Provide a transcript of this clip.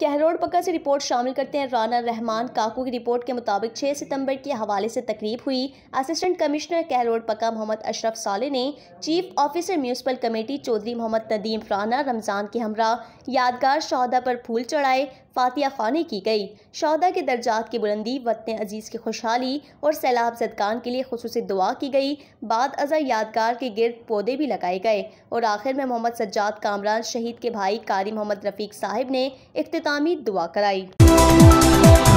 कहरोड़ पक्का से रिपोर्ट शामिल करते हैं। राना रहमान काकू की रिपोर्ट के मुताबिक 6 सितंबर के हवाले से तकरीब हुई। असिस्टेंट कमिश्नर कहरोड़ पक्का मोहम्मद अशरफ साले ने chief officer municipal committee Chaudhary Mohammad Nadeem Rana Ramzan के हमरा यादगार शहादा पर फूल चढ़ाए, फातिया खानी की गई। शहादा के दर्जात की बुलंदी, वतन अजीज़ की खुशहाली और सैलाब जदगान के लिए खुसूसी दुआ की गई। बाद अज़ा यादगार के गिर्द पौधे भी लगाए गए और आखिर में मोहम्मद सज्जाद कामरान शहीद के भाई कारी मोहम्मद रफ़ीक साहिब ने इख्तितामी दुआ कराई।